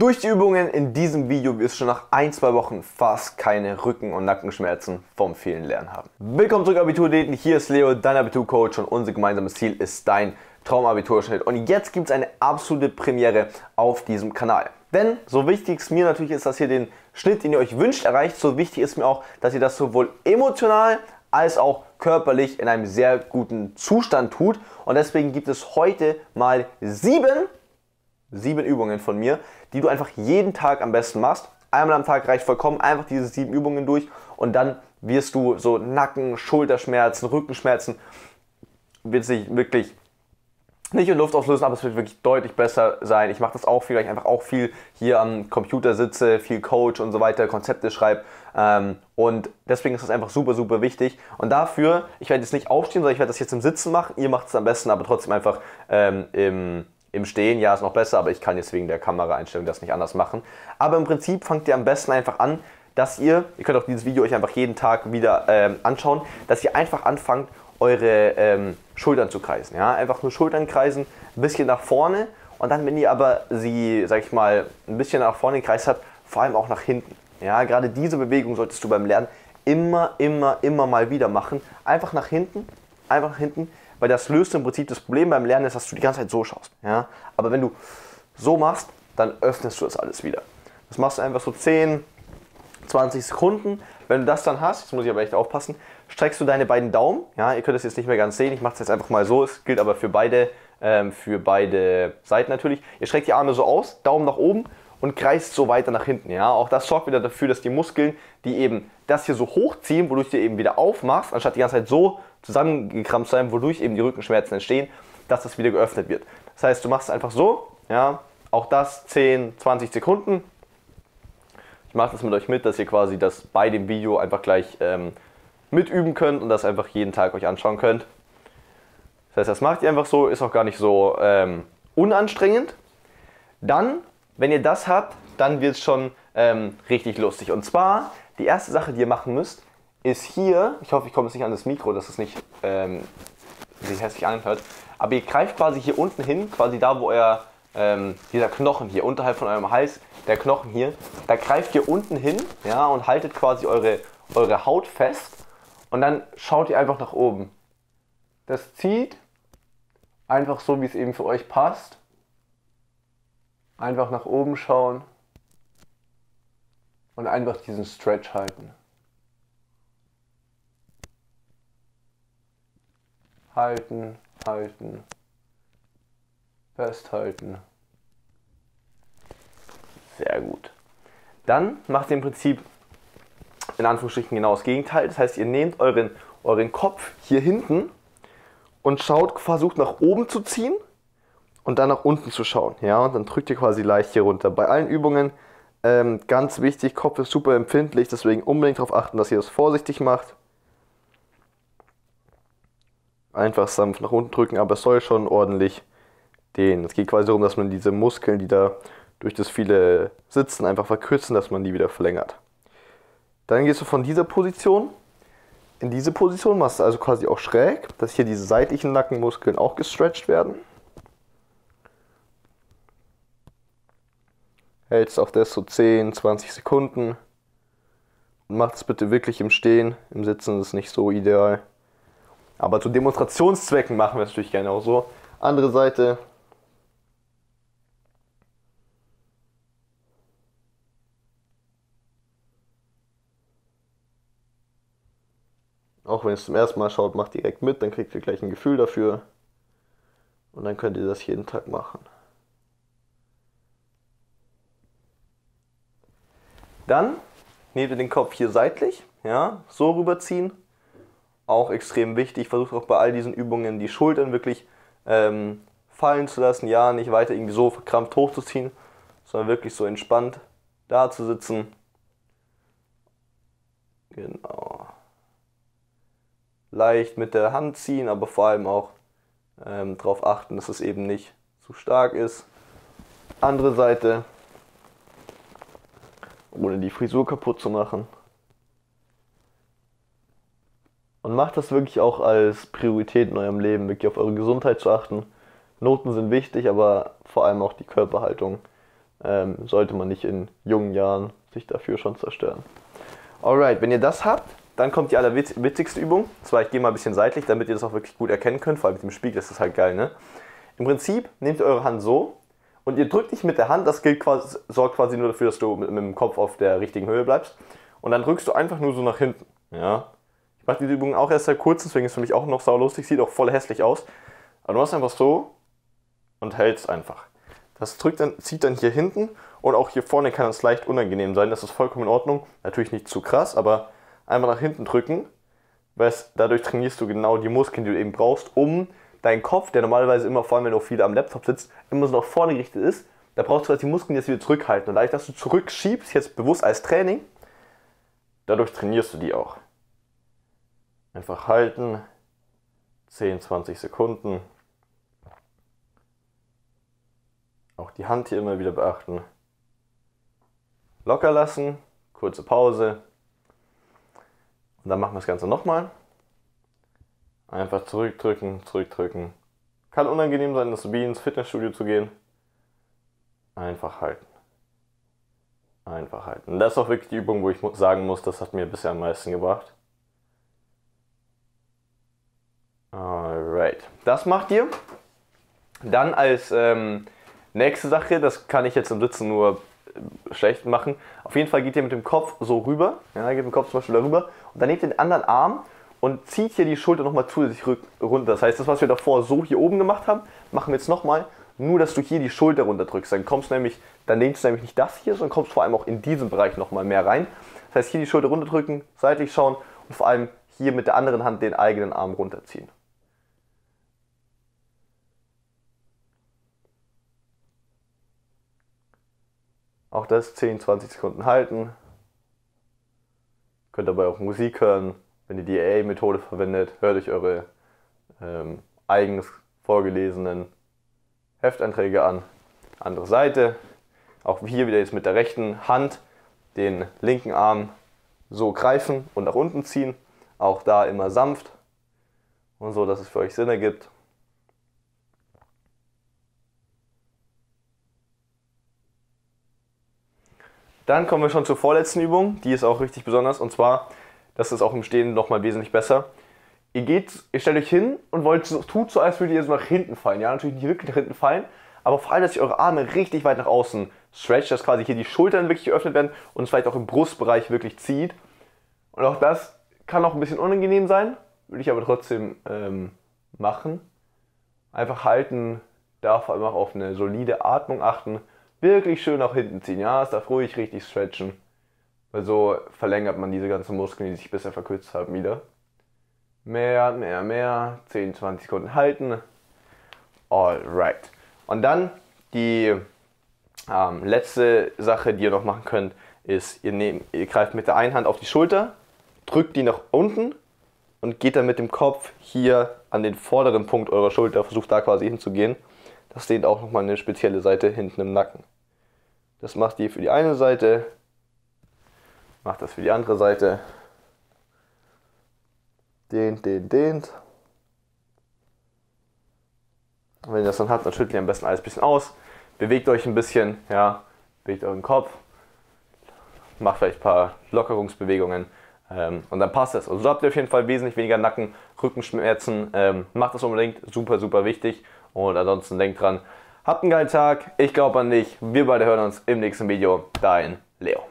Durch die Übungen in diesem Video wirst du schon nach ein, zwei Wochen fast keine Rücken- und Nackenschmerzen vom vielen Lernen haben. Willkommen zurück, Abiturdäten. Hier ist Leo, dein Abiturcoach, und unser gemeinsames Ziel ist dein Traumabiturschnitt. Und jetzt gibt es eine absolute Premiere auf diesem Kanal. Denn so wichtig es mir natürlich ist, dass ihr den Schnitt, den ihr euch wünscht, erreicht, so wichtig ist mir auch, dass ihr das sowohl emotional als auch körperlich in einem sehr guten Zustand tut. Und deswegen gibt es heute mal sieben Übungen von mir, die du einfach jeden Tag am besten machst. Einmal am Tag reicht vollkommen, einfach diese 7 Übungen durch und dann wirst du so Nacken, Schulterschmerzen, Rückenschmerzen, wird sich wirklich nicht in Luft auslösen, aber es wird wirklich deutlich besser sein. Ich mache das auch viel, weil ich einfach auch viel hier am Computer sitze, viel coach und so weiter, Konzepte schreibe und deswegen ist das einfach super, super wichtig. Und dafür, ich werde jetzt nicht aufstehen, sondern ich werde das jetzt im Sitzen machen. Ihr macht es am besten, aber trotzdem einfach im Stehen, ja, ist noch besser, aber ich kann jetzt wegen der Kameraeinstellung das nicht anders machen. Aber im Prinzip fangt ihr am besten einfach an, dass ihr könnt auch dieses Video euch einfach jeden Tag wieder anschauen, dass ihr einfach anfangt, eure Schultern zu kreisen. Ja? Einfach nur Schultern kreisen, ein bisschen nach vorne, und dann, wenn ihr aber sie, sag ich mal, ein bisschen nach vorne gekreist habt, vor allem auch nach hinten. Ja? Gerade diese Bewegung solltest du beim Lernen immer mal wieder machen. Einfach nach hinten, einfach nach hinten. Weil das löst im Prinzip das Problem beim Lernen, ist, dass du die ganze Zeit so schaust. Ja? Aber wenn du so machst, dann öffnest du das alles wieder. Das machst du einfach so 10, 20 Sekunden. Wenn du das dann hast, jetzt muss ich aber echt aufpassen, streckst du deine beiden Daumen. Ja? Ihr könnt es jetzt nicht mehr ganz sehen, ich mache es jetzt einfach mal so. Es gilt aber für beide Seiten natürlich. Ihr streckt die Arme so aus, Daumen nach oben und kreist so weiter nach hinten. Ja? Auch das sorgt wieder dafür, dass die Muskeln, die eben das hier so hochziehen, wodurch du eben wieder aufmachst, anstatt die ganze Zeit so zusammengekrampft sein, wodurch eben die Rückenschmerzen entstehen, dass das wieder geöffnet wird. Das heißt, du machst es einfach so, ja, auch das 10, 20 Sekunden. Ich mache das mit euch mit, dass ihr quasi das bei dem Video einfach gleich mitüben könnt und das einfach jeden Tag euch anschauen könnt. Das heißt, das macht ihr einfach so, ist auch gar nicht so unanstrengend. Dann, wenn ihr das habt, dann wird es schon richtig lustig. Und zwar, die erste Sache, die ihr machen müsst, ist hier, ich hoffe, ich komme jetzt nicht an das Mikro, dass es nicht sich hässlich anhört, aber ihr greift quasi hier unten hin, quasi da, wo euer, dieser Knochen hier, unterhalb von eurem Hals, der Knochen hier, da greift ihr unten hin, ja, und haltet quasi eure Haut fest und dann schaut ihr einfach nach oben. Das zieht, einfach so, wie es eben für euch passt. Einfach nach oben schauen und einfach diesen Stretch halten. Halten, halten, festhalten. Sehr gut. Dann macht ihr im Prinzip in Anführungsstrichen genau das Gegenteil. Das heißt, ihr nehmt euren Kopf hier hinten und schaut, versucht nach oben zu ziehen und dann nach unten zu schauen. Ja, und dann drückt ihr quasi leicht hier runter. Bei allen Übungen ganz wichtig, Kopf ist super empfindlich, deswegen unbedingt darauf achten, dass ihr das vorsichtig macht. Einfach sanft nach unten drücken, aber es soll schon ordentlich dehnen. Es geht quasi darum, dass man diese Muskeln, die da durch das viele Sitzen einfach verkürzen, dass man die wieder verlängert. Dann gehst du von dieser Position in diese Position, machst also quasi auch schräg, dass hier diese seitlichen Nackenmuskeln auch gestretcht werden. Hältst auf das so 10, 20 Sekunden und mach es bitte wirklich im Stehen. Im Sitzen ist es nicht so ideal. Aber zu Demonstrationszwecken machen wir es natürlich gerne auch so. Andere Seite. Auch wenn ihr es zum ersten Mal schaut, macht direkt mit, dann kriegt ihr gleich ein Gefühl dafür. Und dann könnt ihr das jeden Tag machen. Dann nehmt ihr den Kopf hier seitlich, ja, so rüberziehen. Auch extrem wichtig, versucht auch bei all diesen Übungen die Schultern wirklich fallen zu lassen, ja, nicht weiter irgendwie so verkrampft hochzuziehen, sondern wirklich so entspannt da zu sitzen. Genau. Leicht mit der Hand ziehen, aber vor allem auch darauf achten, dass es eben nicht zu stark ist. Andere Seite, ohne die Frisur kaputt zu machen. Und macht das wirklich auch als Priorität in eurem Leben, wirklich auf eure Gesundheit zu achten. Noten sind wichtig, aber vor allem auch die Körperhaltung sollte man nicht in jungen Jahren sich dafür schon zerstören. Alright, wenn ihr das habt, dann kommt die allerwitzigste Übung. Zwar, ich gehe mal ein bisschen seitlich, damit ihr das auch wirklich gut erkennen könnt. Vor allem mit dem Spiegel ist das halt geil, ne? Im Prinzip nehmt ihr eure Hand so und ihr drückt nicht mit der Hand. Das gilt quasi, sorgt quasi nur dafür, dass du mit dem Kopf auf der richtigen Höhe bleibst. Und dann drückst du einfach nur so nach hinten. Ja? Ich mache diese Übung auch erst seit kurzem, deswegen ist es für mich auch noch saulustig. Sieht auch voll hässlich aus. Aber du machst einfach so und hältst einfach. Das drückt dann, zieht dann hier hinten und auch hier vorne kann es leicht unangenehm sein. Das ist vollkommen in Ordnung. Natürlich nicht zu krass, aber einmal nach hinten drücken, weil dadurch trainierst du genau die Muskeln, die du eben brauchst, um deinen Kopf, der normalerweise immer, vor allem wenn du viel am Laptop sitzt, immer so nach vorne gerichtet ist. Da brauchst du halt die Muskeln jetzt wieder zurückhalten. Und dadurch, dass du zurückschiebst, jetzt bewusst als Training, dadurch trainierst du die auch. Einfach halten, 10, 20 Sekunden. Auch die Hand hier immer wieder beachten. Locker lassen, kurze Pause. Und dann machen wir das Ganze nochmal. Einfach zurückdrücken, zurückdrücken. Kann unangenehm sein, das wie ins Fitnessstudio zu gehen. Einfach halten. Einfach halten. Und das ist auch wirklich die Übung, wo ich sagen muss, das hat mir bisher am meisten gebracht. Alright. Das macht ihr. Dann als nächste Sache, das kann ich jetzt im Sitzen nur schlecht machen. Auf jeden Fall geht ihr mit dem Kopf so rüber. Ja, geht mit dem Kopf zum Beispiel darüber. Und dann nehmt ihr den anderen Arm und zieht hier die Schulter nochmal zusätzlich runter. Das heißt, das, was wir davor so hier oben gemacht haben, machen wir jetzt nochmal, nur dass du hier die Schulter runterdrückst. Dann kommst du nämlich, dann lehnst du nämlich nicht das hier, sondern kommst vor allem auch in diesen Bereich nochmal mehr rein. Das heißt, hier die Schulter runterdrücken, seitlich schauen und vor allem hier mit der anderen Hand den eigenen Arm runterziehen. Auch das 10, 20 Sekunden halten. Könnt dabei auch Musik hören. Wenn ihr die AA-Methode verwendet, hört euch eure eigens vorgelesenen Hefteinträge an. Andere Seite. Auch hier wieder jetzt mit der rechten Hand den linken Arm so greifen und nach unten ziehen. Auch da immer sanft und so, dass es für euch Sinn ergibt. Dann kommen wir schon zur vorletzten Übung, die ist auch richtig besonders, und zwar, das ist auch im Stehen nochmal wesentlich besser. Ihr stellt euch hin und tut so, als würdet ihr so nach hinten fallen. Ja, natürlich nicht wirklich nach hinten fallen, aber vor allem, dass ihr eure Arme richtig weit nach außen stretcht, dass quasi hier die Schultern wirklich geöffnet werden und es vielleicht auch im Brustbereich wirklich zieht. Und auch das kann auch ein bisschen unangenehm sein, würde ich aber trotzdem machen. Einfach halten, da vor allem auch auf eine solide Atmung achten. Wirklich schön nach hinten ziehen, ja, es darf ruhig richtig stretchen, weil so verlängert man diese ganzen Muskeln, die sich bisher verkürzt haben, wieder. Mehr, mehr, mehr, 10, 20 Sekunden halten. Alright. Und dann die letzte Sache, die ihr noch machen könnt, ist, ihr greift mit der einen Hand auf die Schulter, drückt die nach unten und geht dann mit dem Kopf hier an den vorderen Punkt eurer Schulter, versucht da quasi hinzugehen. Das dehnt auch nochmal eine spezielle Seite hinten im Nacken. Das macht ihr für die eine Seite, macht das für die andere Seite. Dehnt, dehnt, dehnt. Und wenn ihr das dann habt, dann schüttelt ihr am besten alles ein bisschen aus. Bewegt euch ein bisschen, ja, bewegt euren Kopf. Macht vielleicht ein paar Lockerungsbewegungen und dann passt es. Also so habt ihr auf jeden Fall wesentlich weniger Nacken, Rückenschmerzen. Macht das unbedingt, super, super wichtig. Und ansonsten denkt dran, habt einen geilen Tag, ich glaube an dich, wir beide hören uns im nächsten Video, dein Leo.